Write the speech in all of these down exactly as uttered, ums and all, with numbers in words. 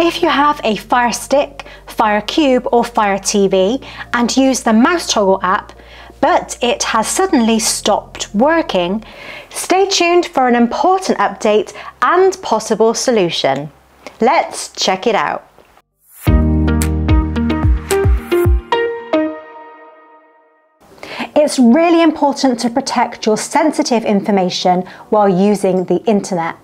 If you have a Fire Stick, Fire Cube or Fire T V and use the Mouse Toggle app, but it has suddenly stopped working, stay tuned for an important update and possible solution. Let's check it out. It's really important to protect your sensitive information while using the internet.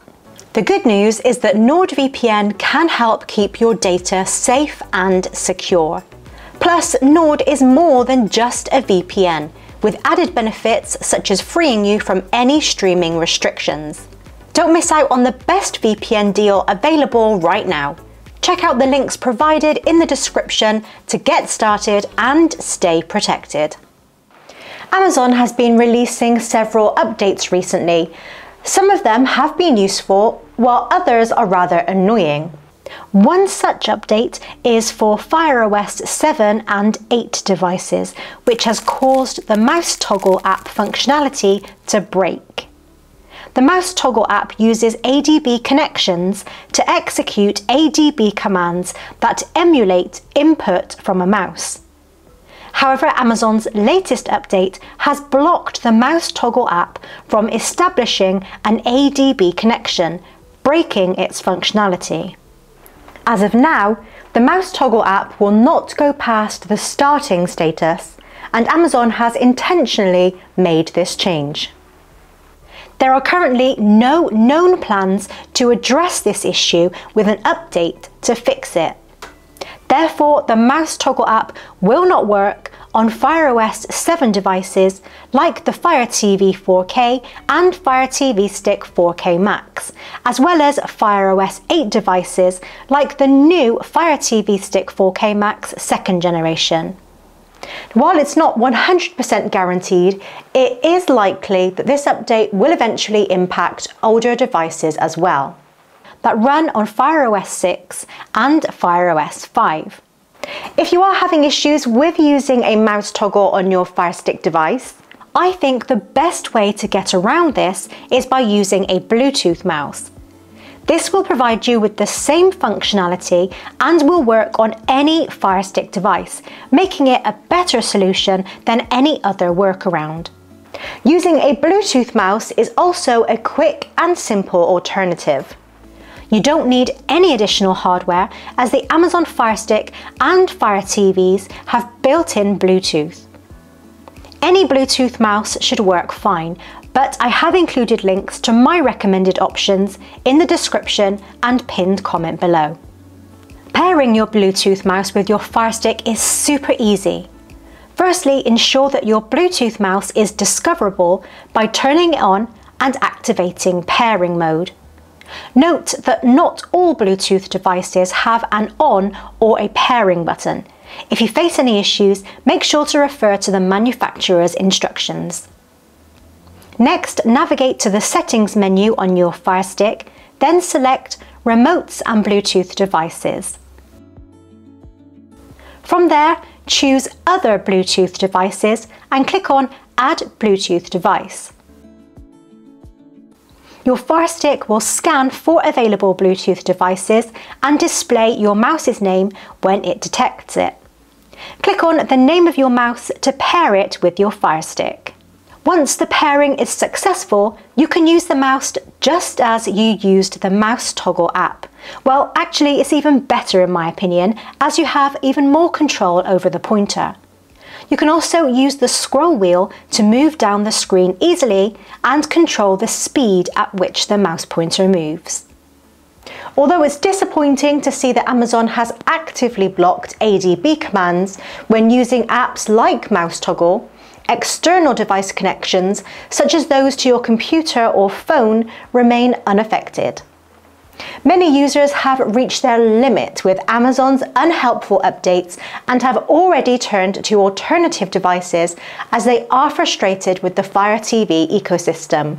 The good news is that NordVPN can help keep your data safe and secure. Plus, Nord is more than just a V P N, with added benefits such as freeing you from any streaming restrictions. Don't miss out on the best V P N deal available right now. Check out the links provided in the description to get started and stay protected. Amazon has been releasing several updates recently. Some of them have been useful, while others are rather annoying. One such update is for Fire O S seven and eight devices, which has caused the Mouse Toggle app functionality to break. The Mouse Toggle app uses A D B connections to execute A D B commands that emulate input from a mouse. However, Amazon's latest update has blocked the Mouse Toggle app from establishing an A D B connection, breaking its functionality. As of now, the Mouse Toggle app will not go past the starting status, and Amazon has intentionally made this change. There are currently no known plans to address this issue with an update to fix it. Therefore, the Mouse Toggle app will not work on Fire O S seven devices like the Fire T V four K and Fire T V Stick four K Max, as well as Fire O S eight devices like the new Fire T V Stick four K Max second generation. While it's not one hundred percent guaranteed, it is likely that this update will eventually impact older devices as well, that run on Fire O S six and Fire O S five. If you are having issues with using a mouse toggle on your Fire Stick device, I think the best way to get around this is by using a Bluetooth mouse. This will provide you with the same functionality and will work on any Fire Stick device, making it a better solution than any other workaround. Using a Bluetooth mouse is also a quick and simple alternative. You don't need any additional hardware, as the Amazon Fire Stick and Fire T Vs have built-in Bluetooth. Any Bluetooth mouse should work fine, but I have included links to my recommended options in the description and pinned comment below. Pairing your Bluetooth mouse with your Fire Stick is super easy. Firstly, ensure that your Bluetooth mouse is discoverable by turning it on and activating pairing mode. Note that not all Bluetooth devices have an on or a pairing button. If you face any issues, make sure to refer to the manufacturer's instructions. Next, navigate to the settings menu on your Fire Stick, then select Remotes and Bluetooth Devices. From there, choose Other Bluetooth Devices and click on Add Bluetooth Device. Your Fire Stick will scan for available Bluetooth devices and display your mouse's name when it detects it. Click on the name of your mouse to pair it with your Fire Stick. Once the pairing is successful, you can use the mouse just as you used the Mouse Toggle app. Well, actually, it's even better in my opinion, as you have even more control over the pointer. You can also use the scroll wheel to move down the screen easily and control the speed at which the mouse pointer moves. Although it's disappointing to see that Amazon has actively blocked A D B commands when using apps like Mouse Toggle, external device connections such as those to your computer or phone remain unaffected. Many users have reached their limit with Amazon's unhelpful updates and have already turned to alternative devices as they are frustrated with the Fire T V ecosystem.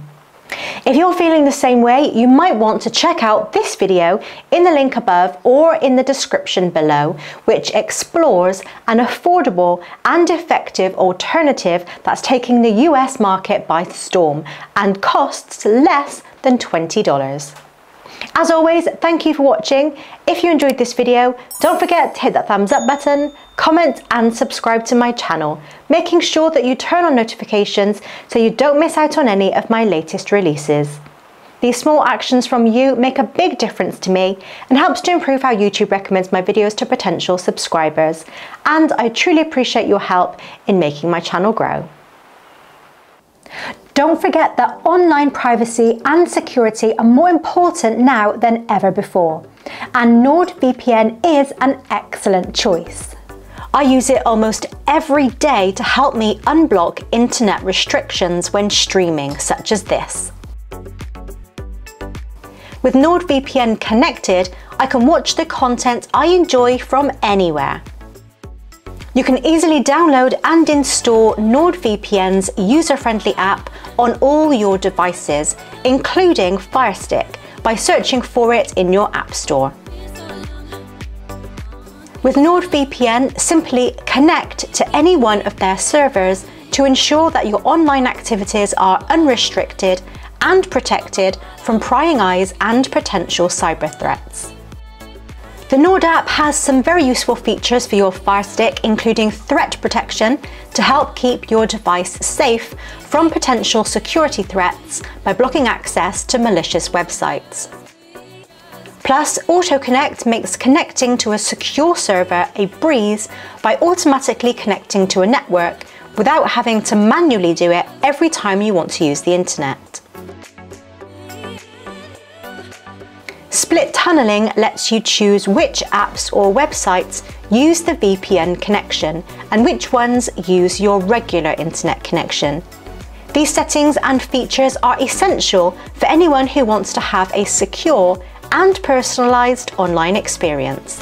If you're feeling the same way, you might want to check out this video in the link above or in the description below, which explores an affordable and effective alternative that's taking the U S market by storm and costs less than twenty dollars. As always, thank you for watching. If you enjoyed this video, don't forget to hit that thumbs up button, comment and subscribe to my channel, making sure that you turn on notifications so you don't miss out on any of my latest releases. These small actions from you make a big difference to me and helps to improve how YouTube recommends my videos to potential subscribers. And I truly appreciate your help in making my channel grow. Don't forget that online privacy and security are more important now than ever before, and NordVPN is an excellent choice. I use it almost every day to help me unblock internet restrictions when streaming, such as this. With NordVPN connected, I can watch the content I enjoy from anywhere. You can easily download and install NordVPN's user-friendly app on all your devices, including Fire Stick, by searching for it in your app store. With NordVPN, simply connect to any one of their servers to ensure that your online activities are unrestricted and protected from prying eyes and potential cyber threats. The Nord app has some very useful features for your Fire Stick, including threat protection to help keep your device safe from potential security threats by blocking access to malicious websites. Plus, AutoConnect makes connecting to a secure server a breeze by automatically connecting to a network without having to manually do it every time you want to use the internet. Split tunneling lets you choose which apps or websites use the V P N connection and which ones use your regular internet connection. These settings and features are essential for anyone who wants to have a secure and personalized online experience.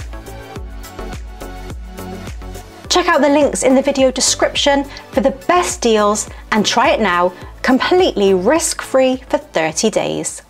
Check out the links in the video description for the best deals and try it now, completely risk-free for thirty days.